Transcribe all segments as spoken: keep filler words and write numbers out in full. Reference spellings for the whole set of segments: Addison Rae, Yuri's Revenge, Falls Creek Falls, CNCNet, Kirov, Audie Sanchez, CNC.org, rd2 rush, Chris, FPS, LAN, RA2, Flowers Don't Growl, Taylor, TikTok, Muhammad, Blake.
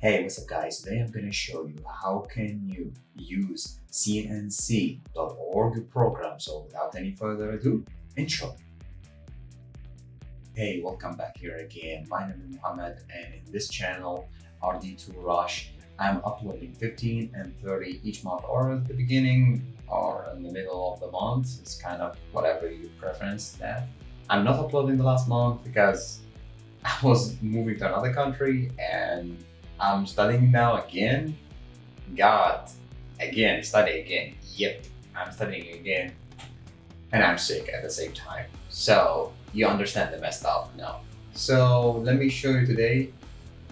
Hey, what's up guys? Today I'm gonna show you how can you use C N C dot org program. So without any further ado, intro. Hey, welcome back here again. My name is Muhammad, and in this channel, R D two Rush, I'm uploading fifteen and thirty each month, or at the beginning or in the middle of the month. It's kind of whatever you preference that. I'm not uploading the last month because I was moving to another country and I'm studying now again. God, again, study again. Yep, I'm studying again and I'm sick at the same time. So you understand the messed up now. So let me show you today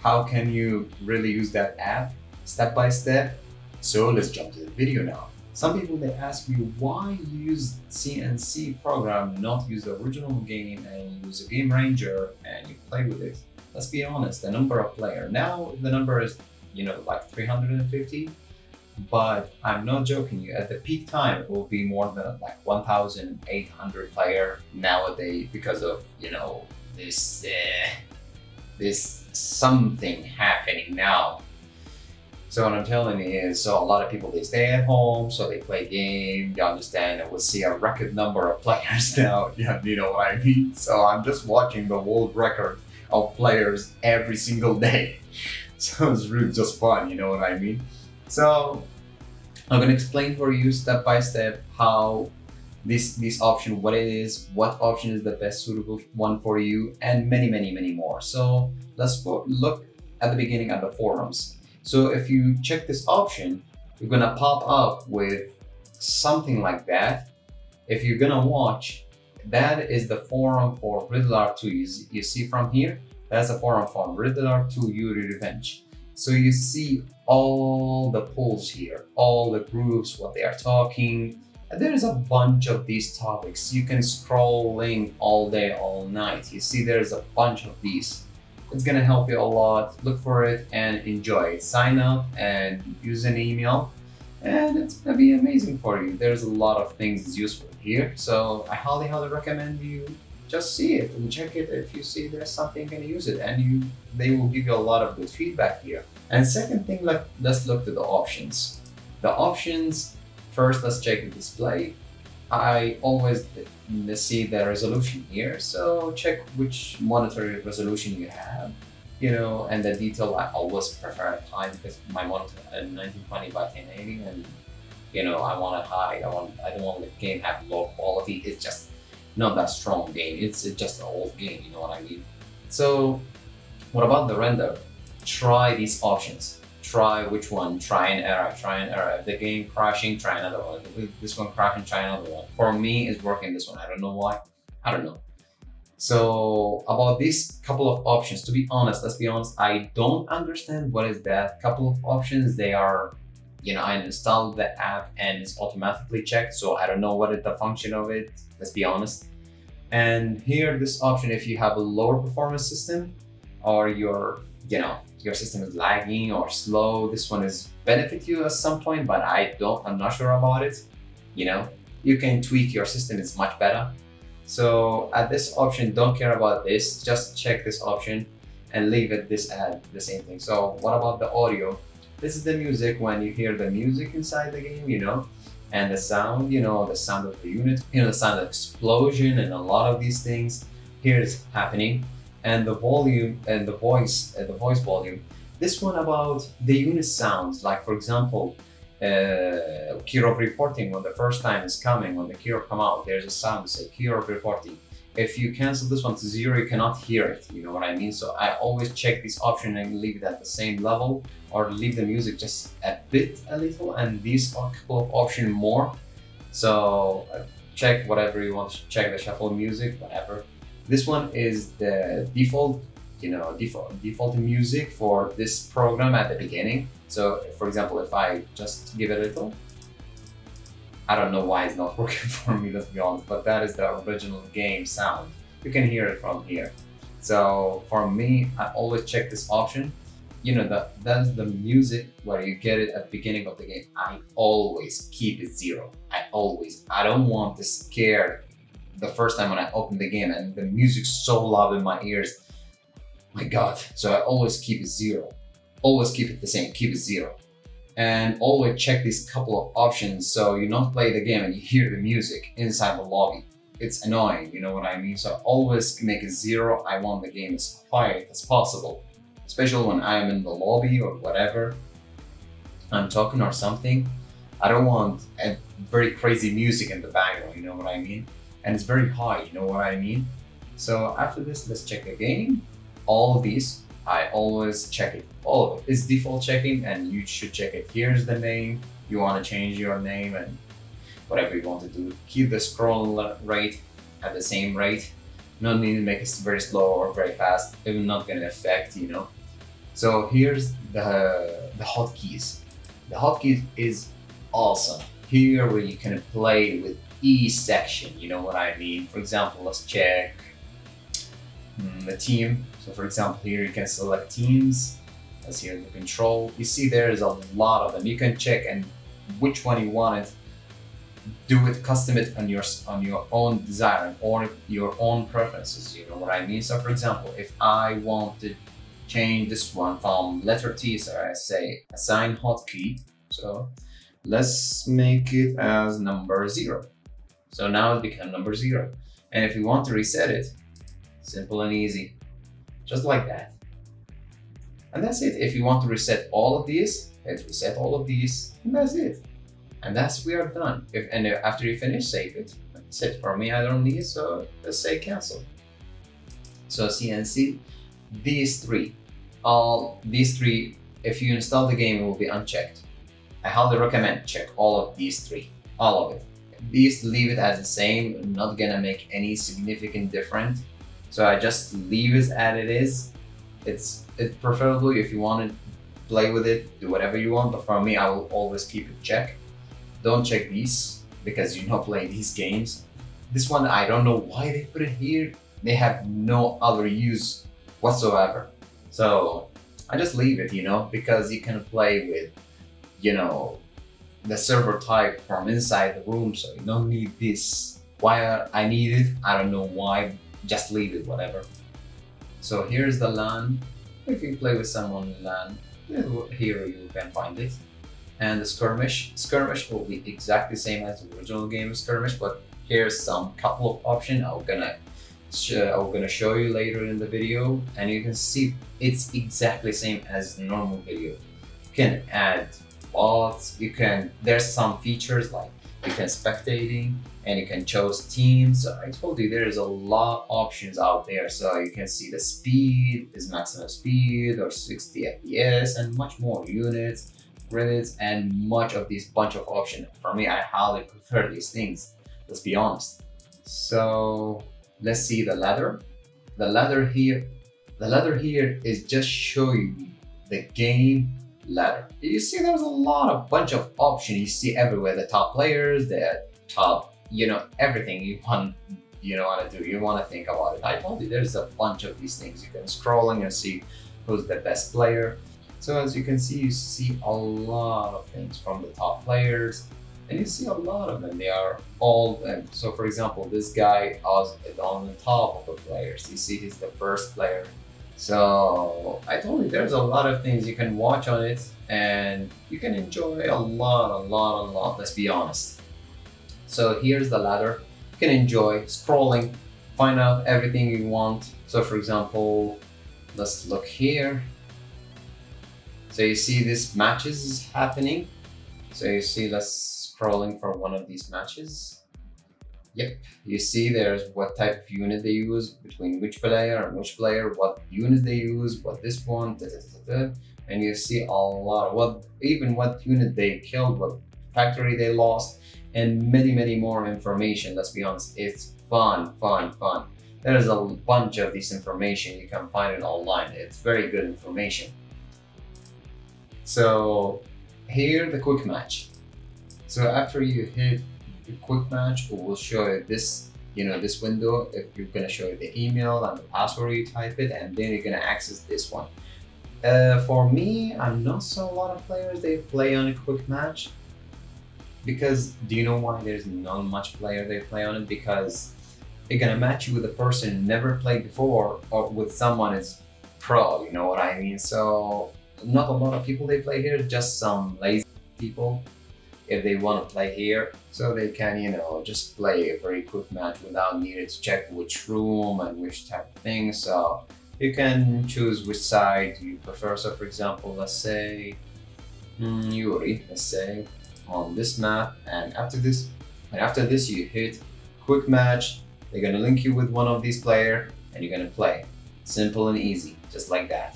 how can you really use that app step by step. So let's jump to the video now. Some people, they ask me why you use C N C program, not use the original game and use a game ranger and you play with it. Let's be honest, the number of player now, the number is, you know, like three hundred fifty, but I'm not joking you, at the peak time it will be more than like one thousand eight hundred player nowadays because of, you know, this uh, this something happening now. So what I'm telling you is, so a lot of people, they stay at home, so they play game, you understand, and we'll see a record number of players now, yeah, you know what I mean? So I'm just watching the world record of players every single day. So it's really just fun, you know what I mean? So I'm gonna explain for you step by step how this this option, what it is, what option is the best suitable one for you, and many, many, many more. So let's look at the beginning at the forums. So if you check this option, you're gonna pop up with something like that. If you're gonna watch, that is the forum for RedAlert two. You, you see from here, that's the forum for RedAlert two Yuri's Revenge. So you see all the polls here, all the groups, what they are talking. And there is a bunch of these topics. You can scrolling all day, all night. You see there's a bunch of these. It's gonna help you a lot. Look for it and enjoy it. Sign up and use an email, and it's gonna be amazing for you. There's a lot of things useful here, so I highly, highly recommend you just see it and check it. If you see there's something, you can use it, and you they will give you a lot of good feedback here. And second thing, like let's look to the options. The options first. Let's check the display. I always see the resolution here, so check which monitor resolution you have, you know, and the detail. I always prefer at high because my monitor is nineteen twenty by ten eighty, and you know I want it high. I want I don't want the game have low quality. It's just not that strong game. It's just an old game. You know what I mean? So what about the render? Try these options. Try which one, try an error, try an error. If the game crashing, try another one. If this one crashing, try another one. For me, it's working this one. I don't know why, I don't know. So about these couple of options, to be honest, let's be honest, I don't understand what is that couple of options. They are, you know, I installed the app and it's automatically checked. So I don't know what is the function of it, let's be honest. And here, this option, if you have a lower performance system or your, you know, your system is lagging or slow, this one is benefit you at some point, but I don't, I'm not sure about it. You know, you can tweak your system, it's much better. So at this option, don't care about this, just check this option and leave it this ad, the same thing. So what about the audio? This is the music, when you hear the music inside the game, you know, and the sound, you know, the sound of the unit, you know, the sound of explosion and a lot of these things here is happening. And the volume and the voice, uh, the voice volume. This one about the unit sounds, like for example, uh, Kirov reporting when the first time is coming, when the Kirov come out, there's a sound say Kirov reporting. If you cancel this one to zero, you cannot hear it. You know what I mean? So I always check this option and leave it at the same level, or leave the music just a bit, a little, and these are a couple of options more. So check whatever you want to check, the shuffle music, whatever. This one is the default, you know, default default music for this program at the beginning. So for example, if I just give it a little, I don't know why it's not working for me, let's be honest, but that is the original game sound. You can hear it from here. So for me, I always check this option. You know, that, that is the music where you get it at the beginning of the game. I always keep it zero. I always, I don't want to scare the first time when I open the game and the music's so loud in my ears, my God. So I always keep it zero. always keep it the same, keep it zero. And always check these couple of options so you don't play the game and you hear the music inside the lobby. It's annoying, you know what I mean? So I always make it zero. I want the game as quiet as possible, especially when I'm in the lobby or whatever, I'm talking or something. I don't want a very crazy music in the background, you know what I mean? And it's very high, you know what I mean? So after this, let's check the game. All of these, I always check it, all of it. It's default checking and you should check it. Here's the name, you want to change your name and whatever you want to do. Keep the scroll rate at the same rate. No need to make it very slow or very fast. It will not gonna affect, you know. So here's the, the hotkeys. The hotkeys is awesome. Here where you can play with each section, you know what I mean? For example, let's check the team. So for example, here you can select teams. Let's hear the control. You see there is a lot of them. You can check and which one you want it. Do it, custom it on your on your own desire or your own preferences, you know what I mean? So for example, if I want to change this one from letter T, so I say assign hotkey, so let's make it as number zero. So now it becomes number zero. And if you want to reset it, simple and easy, just like that. And that's it. If you want to reset all of these, hit reset all of these, and that's it. And that's we are done. If and after you finish, save it. That's it. For me, I don't need it, so let's say cancel. So C N C, these three, all these three. If you install the game, it will be unchecked. I highly recommend check all of these three, all of it. These leave it as the same. Not gonna make any significant difference. So I just leave it as it is. It's it preferably if you want to play with it, do whatever you want. But for me, I will always keep it checked. Don't check these because you're not playing these games. This one, I don't know why they put it here. They have no other use whatsoever. So I just leave it, you know, because you can play with, you know, the server type from inside the room. So you don't need this. Why I need it, I don't know why. Just leave it, whatever. So here's the LAN. If you play with someone in LAN, here you can find it. And the skirmish, skirmish will be exactly the same as the original game of skirmish, but here's some couple of options I'm gonna I'm gonna show you later in the video, and you can see it's exactly the same as the normal video. You can add bots. You can there's some features like you can spectating and you can choose teams. So I told you there is a lot of options out there. So you can see the speed is maximum speed or sixty F P S and much more units. Credits and much of these bunch of options. For me, I highly prefer these things, let's be honest. So let's see the ladder. The ladder here, the ladder here is just showing you the game ladder. You see there's a lot of bunch of options you see everywhere, the top players, the top, you know, everything you want, you know, want to do, you want to think about it. I told you there's a bunch of these things. You can scrolling and see who's the best player. So as you can see, you see a lot of things from the top players, and you see a lot of them. They are all them. So for example, this guy is on the top of the players. You see he's the first player. So I told you there's a lot of things you can watch on it, and you can enjoy a lot, a lot, a lot, let's be honest. So here's the ladder. You can enjoy scrolling, find out everything you want. So for example, let's look here. So you see these matches is happening. So you see, let's scrolling for one of these matches. Yep, you see there's what type of unit they use, between which player and which player, what unit they use, what this one, da, da, da, da. And you see a lot, what even what unit they killed, what factory they lost, and many, many more information. Let's be honest, it's fun, fun, fun. There's a bunch of this information. You can find it online. It's very good information. So here the quick match. So after you hit the quick match, it will show you this, you know, this window. If you're gonna show you the email and the password, you type it, and then you're gonna access this one. Uh, for me, I'm not so a lot of players they play on a quick match, because do you know why there's not much player they play on it? Because they're gonna match you with a person never played before or with someone is pro. You know what I mean? So Not a lot of people they play here, just some lazy people if they want to play here. So they can, you know, just play a very quick match without needing to check which room and which type of thing. So you can choose which side you prefer. So for example, let's say mm, Yuri, let's say on this map, and after this and after this you hit quick match, they're gonna link you with one of these players and you're gonna play. Simple and easy, just like that.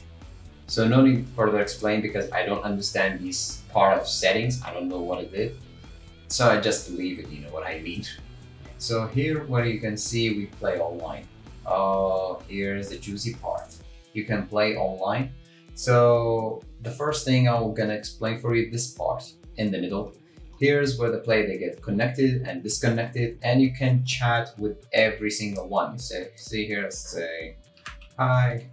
So no need to further explain because I don't understand this part of settings. I don't know what it is. So I just leave it, you know what I mean. So here where you can see we play online. Oh, uh, here's the juicy part. You can play online. So the first thing I'm gonna explain for you, this part in the middle. Here's where the play they get connected and disconnected, and you can chat with every single one. So see here, say hi.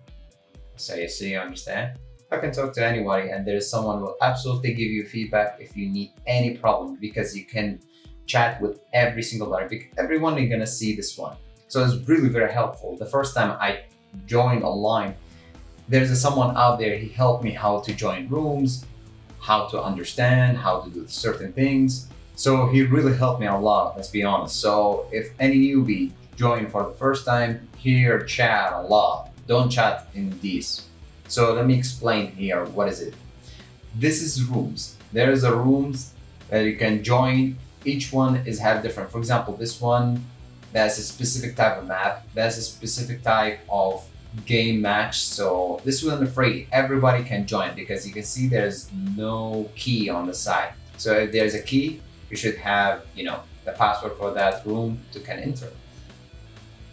So you see, you understand? I can talk to anybody, and there is someone who will absolutely give you feedback if you need any problem, because you can chat with every single player. Everyone you're gonna see this one. So it's really very helpful. The first time I joined online, there's a, someone out there, he helped me how to join rooms, how to understand, how to do certain things. So he really helped me a lot, let's be honest. So if any newbie joined for the first time, here chat a lot. Don't chat in these. So let me explain here, what is it? This is rooms. There is a rooms that you can join. Each one is have different. For example, this one, that's a specific type of map. That's a specific type of game match. So this one, I'm afraid everybody can join, because you can see there's no key on the side. So if there's a key, you should have, you know, the password for that room to can enter.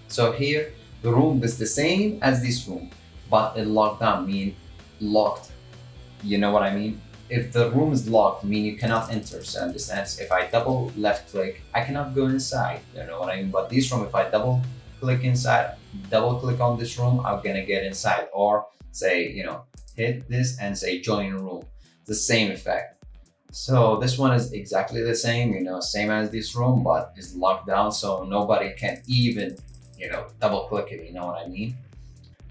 So here, the room is the same as this room, but it locked down, mean locked. You know what I mean? If the room is locked, mean you cannot enter. So in this sense, if I double left click, I cannot go inside. You know what I mean? But this room, if I double click inside, double click on this room, I'm gonna get inside. Or say, you know, hit this and say join room. The same effect. So this one is exactly the same, you know, same as this room, but it's locked down, so nobody can even, you know, double click it, you know what I mean?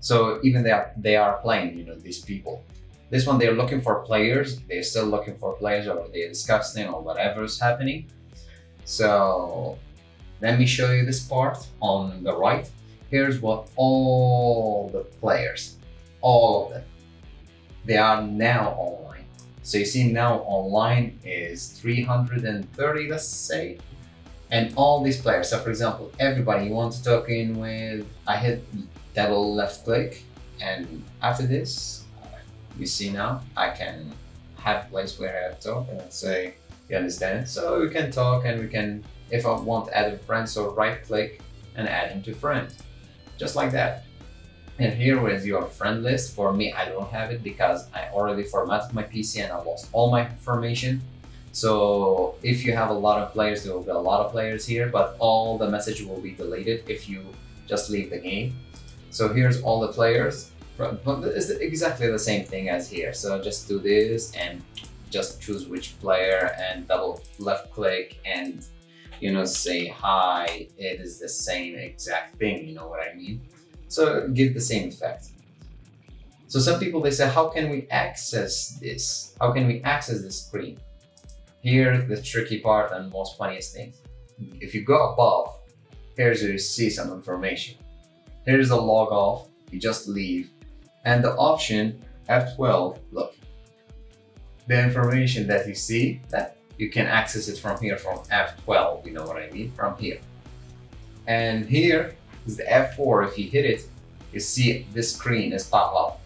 So even they are, they are playing, you know, these people. This one, they're looking for players. They're still looking for players, or they're discussing or whatever is happening. So let me show you this part on the right. Here's what all the players, all of them, they are now online. So you see now online is three hundred thirty, let's say. And all these players, so for example, everybody you want to talk in with, I hit double left click, and after this, you see now, I can have a place where I talk, and let's say, you understand? So we can talk, and we can, if I want to add a friend, so right click and add him to friend, just like that. And here is your friend list. For me, I don't have it because I already formatted my P C and I lost all my information. So if you have a lot of players, there will be a lot of players here, but all the message will be deleted if you just leave the game. So here's all the players, but it's exactly the same thing as here. So just do this and just choose which player and double left click and, you know, say hi. It is the same exact thing, you know what I mean? So give the same effect. So some people, they say, how can we access this? How can we access this screen? Here's the tricky part and most funniest thing. If you go above, here's where you see some information. Here's the log off, you just leave. And the option F twelve, look. The information that you see, that you can access it from here, from F twelve, you know what I mean, from here. And here is the F four, if you hit it, you see this screen is pop up.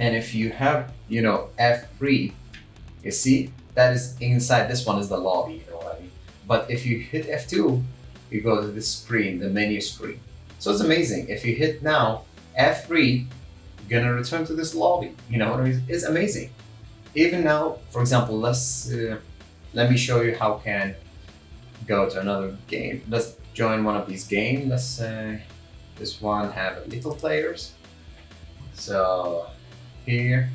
And if you have, you know, F three, you see, that is inside, this one is the lobby, you know what I mean? But if you hit F two, you go to this screen, the menu screen. So it's amazing. If you hit now F three, you're gonna return to this lobby, you know what I mean? It's amazing. Even now, for example, let's, uh, let me show you how can go to another game. Let's join one of these games. Let's uh, this one have little players. So here,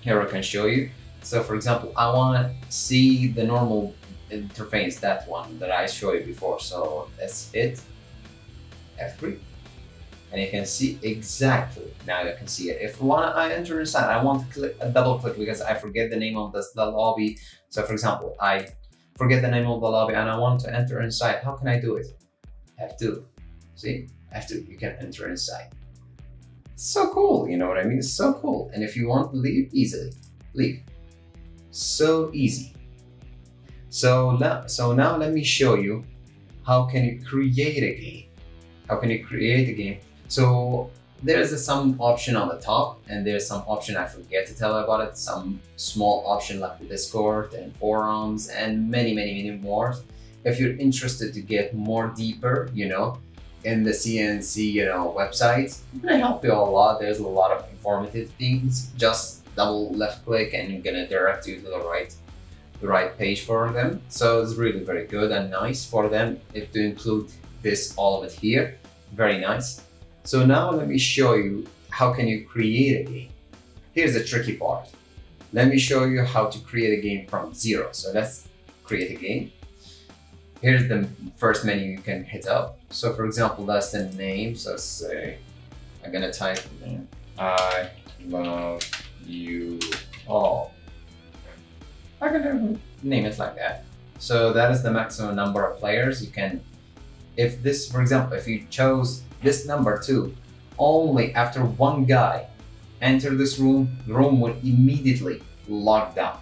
here I can show you. So for example, I want to see the normal interface, that one that I showed you before. So let's hit F three. and you can see exactly. Now you can see it. If one I enter inside, I want to click a double click because I forget the name of this the lobby. So for example, I forget the name of the lobby and I want to enter inside. How can I do it? I have to. See? I have to. You can enter inside. It's so cool, you know what I mean? It's so cool. And if you want to leave easily, leave. So easy. So now, so now let me show you how can you create a game. How can you create a game? So there's a, some option on the top, and there's some option I forget to tell you about it. Some small option like the Discord and forums and many, many, many more. If you're interested to get more deeper, you know, in the C N C, you know, website, I'm gonna help you a lot. There's a lot of informative things. Just double left click, and you're gonna direct you to the right, the right page for them. So it's really very good and nice for them if to include this all of it here. Very nice. So now let me show you how can you create a game. Here's the tricky part. Let me show you how to create a game from zero. So let's create a game. Here's the first menu you can hit up. So for example, that's the name. So say, I'm gonna type, I love you all. I can name it like that. So that is the maximum number of players you can. If this, for example, if you chose this number two, only after one guy enter this room, the room will immediately lock down.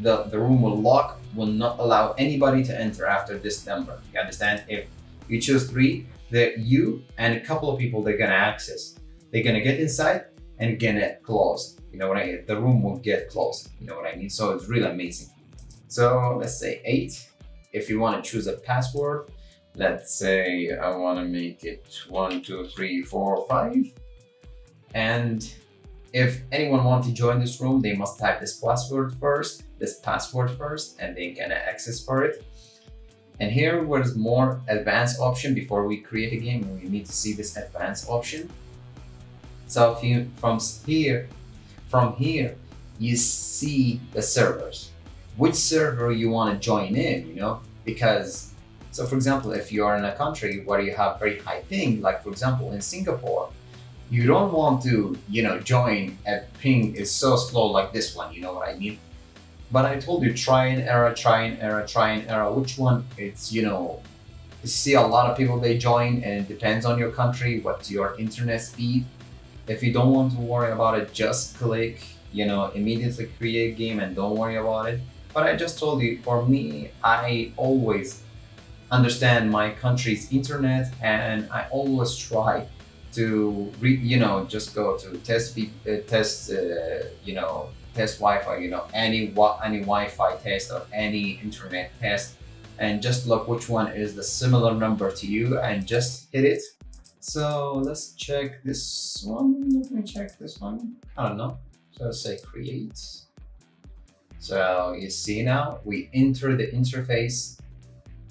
The, the room will lock, will not allow anybody to enter after this number. You understand? If you choose three, that you and a couple of people, they're gonna access. They're gonna get inside and gonna close. You know what I mean? The room will get closed. You know what I mean? So it's really amazing. So let's say eight. If you wanna choose a password, let's say I wanna make it one, two, three, four, five. And if anyone wants to join this room, they must type this password first, this password first, and they can access for it. And here was more advanced option. Before we create a game, we need to see this advanced option. So if you, from here, from here, you see the servers, which server you want to join in, you know, because, so for example, if you are in a country where you have very high ping, like for example, in Singapore, you don't want to, you know, join a ping is so slow like this one, you know what I mean? But I told you, try and error, try and error, try and error. Which one? It's, you know, you see a lot of people, they join, and it depends on your country, what's your internet speed. If you don't want to worry about it, just click, you know, immediately create a game and don't worry about it. But I just told you, for me, I always understand my country's internet, and I always try to re, you know, just go to test uh, test uh, you know, test Wi-Fi, you know, any any Wi-Fi test or any internet test, and just look which one is the similar number to you and just hit it. So let's check this one. Let me check this one. I don't know. So let's say create. So you see now we enter the interface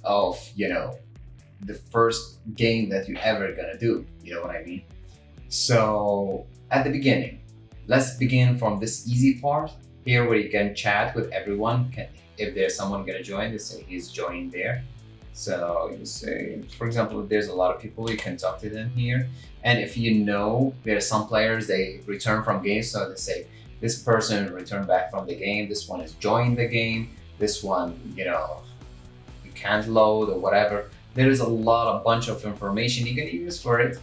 of, you know, the first game that you're ever gonna do, you know what I mean? So at the beginning, let's begin from this easy part here where you can chat with everyone. Can, if there's someone gonna join, they say he's joining there. So you say, for example, if there's a lot of people, you can talk to them here. And if you know, there are some players, they return from games. So they say, this person returned back from the game. This one is joined the game. This one, you know, you can't load or whatever. There is a lot, a bunch of information you can use for it.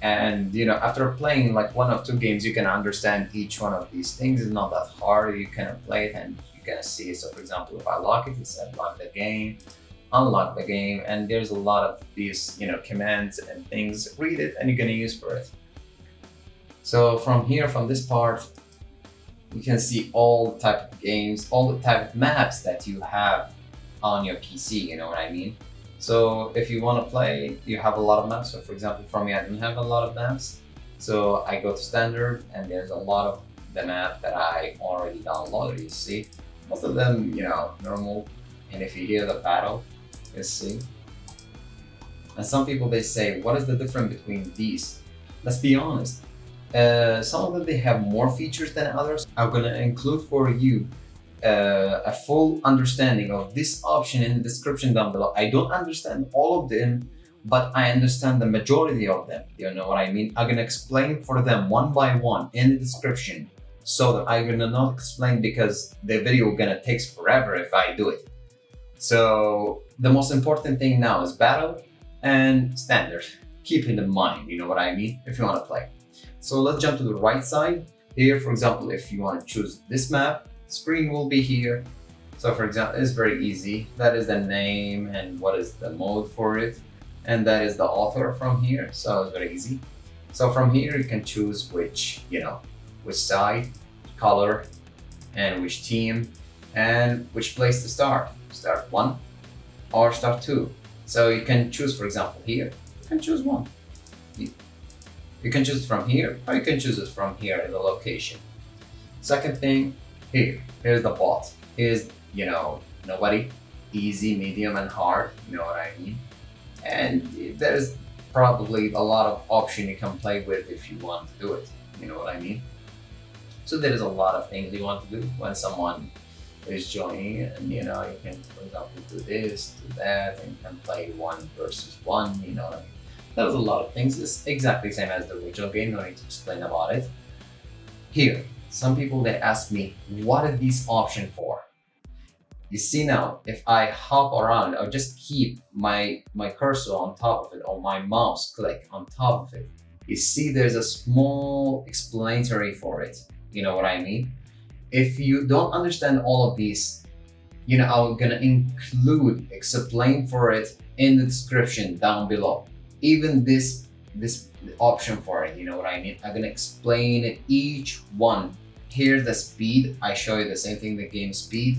And, you know, after playing like one or two games, you can understand each one of these things. It's not that hard. You can play it and you can see. So for example, if I lock it, it's unlock the game, unlock the game. And there's a lot of these, you know, commands and things. Read it and you're going to use for it. So from here, from this part, you can see all the type of games, all the type of maps that you have on your P C, you know what I mean? So if you want to play, you have a lot of maps. So for example, for me, I didn't have a lot of maps. So I go to standard and there's a lot of the map that I already downloaded, you see. Most of them, you know, normal. And if you hear the battle, you see. And some people, they say, what is the difference between these? Let's be honest. Uh, some of them, they have more features than others. I'm going to include for you Uh, a full understanding of this option in the description down below. I don't understand all of them but I understand the majority of them. You know what I mean? I'm gonna explain for them one by one in the description, so that I'm gonna not explain because the video gonna takes forever if I do it. So the most important thing now is battle and standard. Keep it in mind, you know what I mean, if you wanna play. So let's jump to the right side. Here, for example, if you wanna choose this map, screen will be here. So for example, it's very easy. That is the name and what is the mode for it. And that is the author from here. So it's very easy. So from here, you can choose which, you know, which side, color, and which team, and which place to start. Start one or start two. So you can choose, for example, here, you can choose one. You can choose from here, or you can choose it from here in the location. Second thing, here, here's the bot. Here's, you know, nobody, easy, medium, and hard, you know what I mean? And there's probably a lot of option you can play with if you want to do it, you know what I mean? So there's a lot of things you want to do when someone is joining, and you know, you can, for example, do this, do that, and you can play one versus one, you know what I mean? There's a lot of things. It's exactly the same as the original game, no need to explain about it. Here, some people, they ask me, what are these options for? You see now, if I hop around, I'll just keep my, my cursor on top of it, or my mouse click on top of it. You see there's a small explanatory for it. You know what I mean? If you don't understand all of these, you know, I'm gonna include, explain for it in the description down below. Even this, this option for it, you know what I mean? I'm gonna explain it each one. Here's the speed. I show you the same thing, the game speed.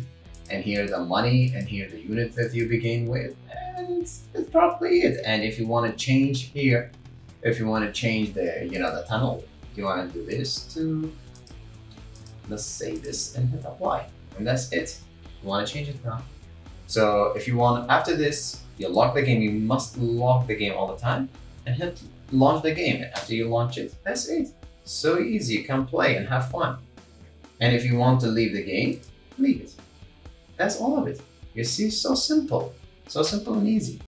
And here's the money, and here's the unit that you begin with, and it's, it's probably it. And if you want to change here, if you want to change the, you know, the tunnel, you want to do this to, let's say this, and hit apply, and that's it. You want to change it now. So if you want, after this, you lock the game. You must lock the game all the time, and hit launch the game. And after you launch it, that's it. So easy, you can play and have fun. And if you want to leave the game, leave it. That's all of it. You see, so simple, so simple and easy.